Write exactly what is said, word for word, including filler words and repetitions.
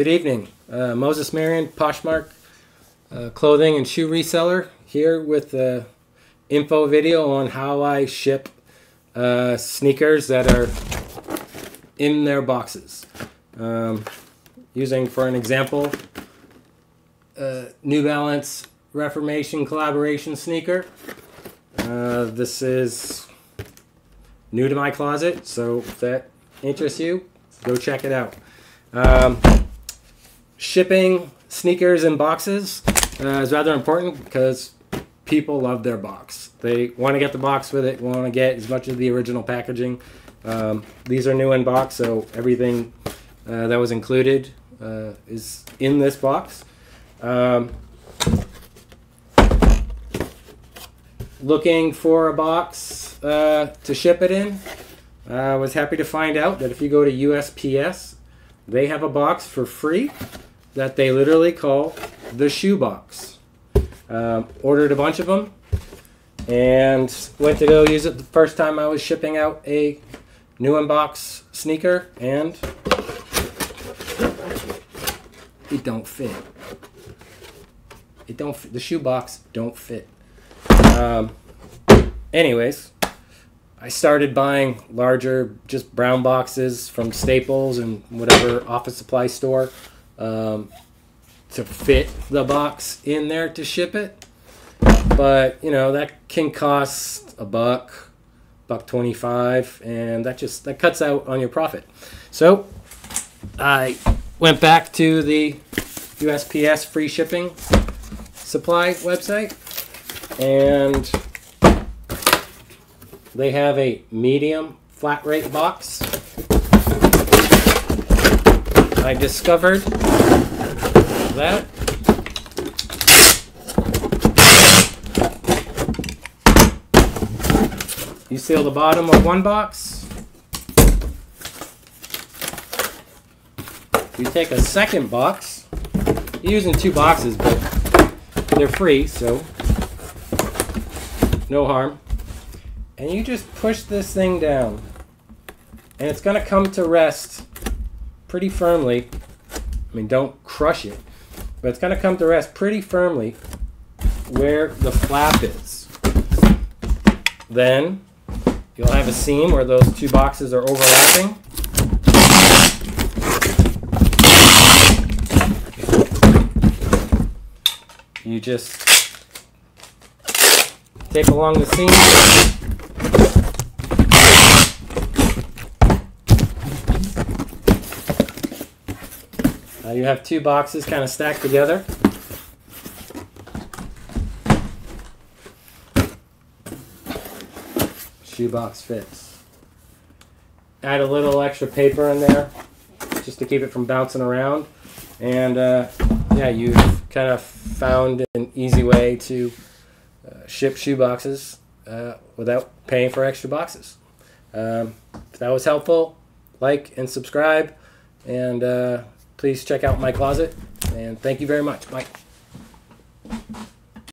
Good evening, uh, Moses Marion, Poshmark uh, clothing and shoe reseller, here with the info video on how I ship uh, sneakers that are in their boxes. Um, using for an example, uh, New Balance Reformation collaboration sneaker. Uh, this is new to my closet, so if that interests you, go check it out. Um, shipping sneakers in boxes uh, is rather important because people love their box. They want to get the box with it, want to get as much of the original packaging. Um, these are new in box, so everything uh, that was included uh, is in this box. Um, looking for a box uh, to ship it in, I uh, was happy to find out that if you go to U S P S, they have a box for free that they literally call the shoe box. Um, ordered a bunch of them and went to go use it the first time I was shipping out a new in-box sneaker, and it don't fit. It don't fit. The shoe box don't fit. Um, anyways, I started buying larger, just brown boxes from Staples and whatever office supply store um, to fit the box in there to ship it. But, you know, that can cost a buck, buck twenty-five, and that just that cuts out on your profit. So I went back to the U S P S free shipping supply website, and they have a medium flat rate box. I discovered that. You seal the bottom of one box. You take a second box. You're using two boxes, but they're free, so no harm. And you just push this thing down, and it's going to come to rest pretty firmly. I mean, don't crush it, but it's going to come to rest pretty firmly where the flap is. Then you'll have a seam where those two boxes are overlapping. You just tape along the seam. Uh, you have two boxes kind of stacked together. Shoe box fits. Add a little extra paper in there just to keep it from bouncing around. And uh, yeah, you've kind of found an easy way to uh, ship shoe boxes uh, without paying for extra boxes. Um, if that was helpful, like and subscribe. And uh, please check out my closet, and thank you very much. Bye.